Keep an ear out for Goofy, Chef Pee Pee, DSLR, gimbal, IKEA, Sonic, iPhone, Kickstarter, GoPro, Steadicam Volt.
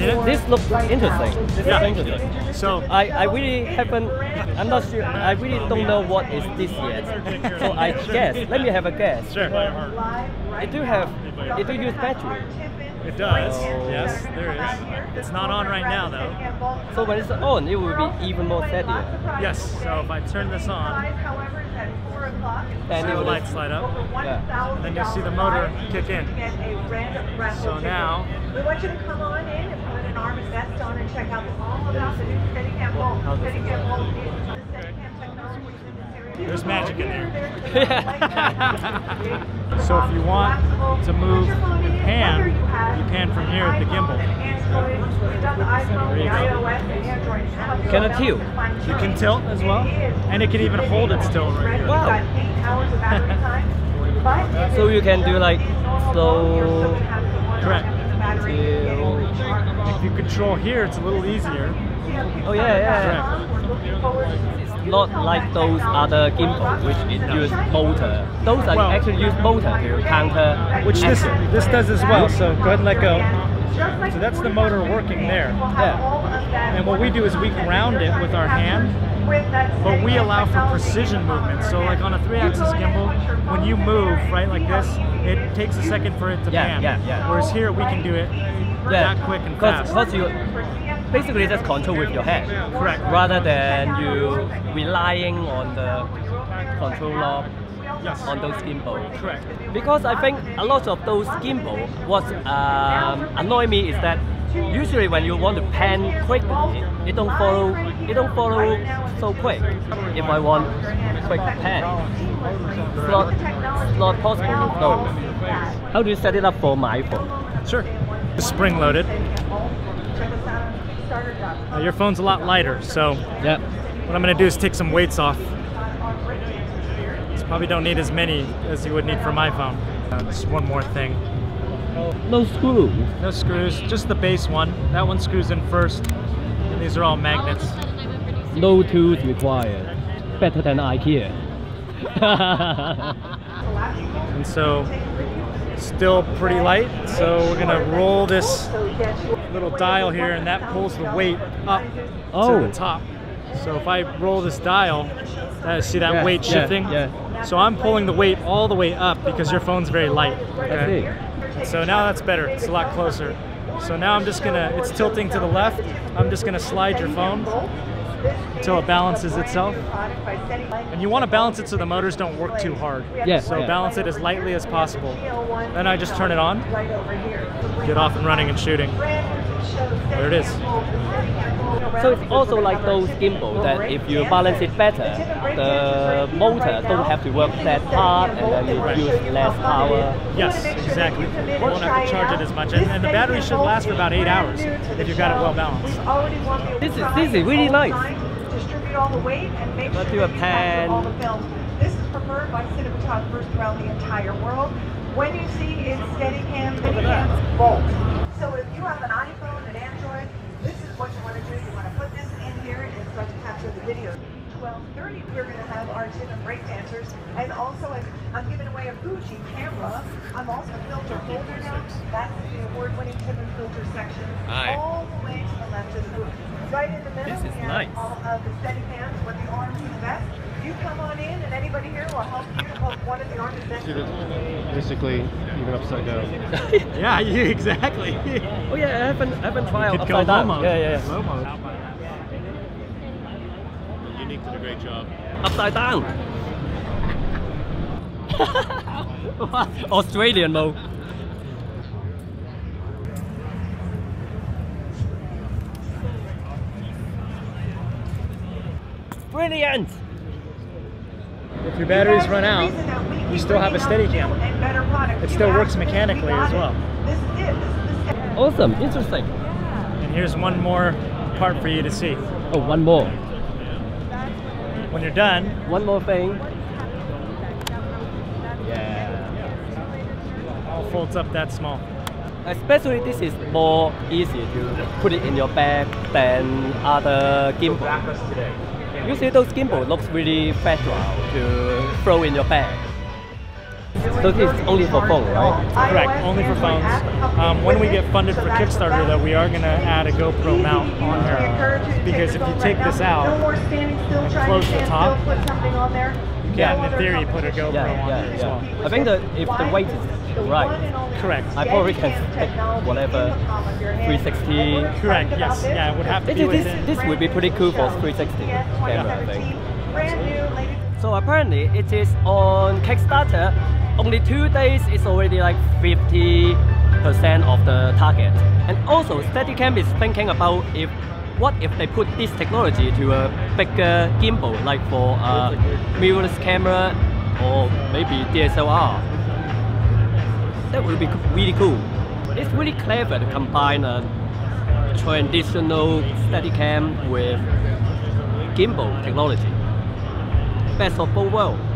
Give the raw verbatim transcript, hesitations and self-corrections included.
this, this looks interesting. This yeah. is interesting. So I, I really haven't. I'm not sure. I really don't know what is this yet. So I guess. Let me have a guess. Sure. It do have. It do use battery. It does. Oh. Yes, there is. It's not on right now though. So when it's on, it will be even more steadier. Yes. So if I turn this on, and the lights light up. Yeah. And then you'll see the motor kick in. So now. We want you to come on in and put an arm and vest on and check out all about the new Steadicam Volt. Steadicam Volt is the Steadicam technology in this area. There's magic in there. So if you want to move and pan, you pan from here at the gimbal. Can it tilt? You can tilt as well, and it can even hold it still right here. Wow! So you can do like slow. Correct. If you control here, it's a little easier. Oh yeah, yeah. It's not like those other gimbal which use motor. Those are well, actually use motor to counter. Which this this does as well. So go ahead and let go. So that's the motor working there. Yeah. And what we do is we ground it with our hand, but we allow for precision movement. So like on a three-axis gimbal, when you move right like this, it takes a second for it to pan. Yeah, yeah, yeah. Whereas here we can do it yeah. that quick and fast. Cause, cause you, basically just control with your hand. Correct. Rather than you relying on the control knob yes. on those gimbal. Correct. Because I think a lot of those gimbal, what um, annoys me is that usually when you want to pan quick, it, it don't follow it don't follow so quick. If I want quick pan, it's not, it's not possible. No. How do you set it up for my phone? Sure. Spring loaded. Uh, your phone's a lot lighter, so yep. what I'm going to do is take some weights off. You probably don't need as many as you would need for my phone. Uh, just one more thing. No screws. No screws, just the base one. That one screws in first. And these are all magnets. No tools required. Better than IKEA. And so, still pretty light, so we're going to roll this little dial here, and that pulls the weight up oh. to the top. So if I roll this dial, uh, see that yeah, weight shifting? Yeah, yeah. So I'm pulling the weight all the way up because your phone's very light. Okay? I see. So now that's better. It's a lot closer. So now I'm just going to, it's tilting to the left. I'm just going to slide your phone until it balances itself. And you want to balance it so the motors don't work too hard. Yeah, so yeah. balance it as lightly as possible. Then I just turn it on, get off and running and shooting. There it is. So it's also like those gimbal that if you balance it better, the motor don't have to work that hard and then you right. use less power. Yes, exactly. You won't have to charge it as much. And, and the battery should last for about eight hours if you've got it well balanced. This is, this is really nice. All the weight and make sure do a pan. All the films. This is preferred by cinematographers throughout the entire world. When you see it's Steadicam Volt. So if you have an iPhone, an Android, this is what you want to do. You want to put this in here and start to capture the video. twelve thirty, we're going to have our gym and break dancers, and also I'm giving away a Fuji camera. I'm also a filter holder now. That's the award-winning gym and filter section. Hi. All the way to the left of the booth. Right in the middle, this is and nice. All of the Steadicams with the arms and the vest. You come on in, and anybody here will help you to hold one of the arms and vest. Basically, even upside down. Yeah, you, exactly. Oh yeah, I haven't, I haven't tried upside go down. Mode. Yeah, yeah, yeah. Low mode. Yeah. Unique did a great job. Upside down. Australian mode. Brilliant! If your batteries run out, you still have a Steadicam. It still works mechanically as well. Awesome, interesting. And here's one more part for you to see. Oh, one more. When you're done. One more thing. Yeah. It all folds up that small. Especially this is more easy to put it in your bag than other gimbal. Usually those gimbal looks really fragile to throw in your bag. So it's only for phone, right? Correct, only for phones. Um, when we get funded for Kickstarter, though, we are going to add a GoPro mount on there, because if you take this out and close the top, you can, in theory, put a GoPro yeah, on yeah, there as well. Yeah. I think that if the weight is right, correct, I probably can take whatever three sixty. Correct, yes, yeah, it would have to be this, within. This would be pretty cool for three sixty camera, I think. So apparently it is on Kickstarter. Only two days, it's already like fifty percent of the target. And also Steadicam is thinking about if what if they put this technology to a bigger gimbal, like for a mirrorless camera or maybe D S L R. That would be really cool. It's really clever to combine a traditional Steadicam with gimbal technology. Best of both worlds.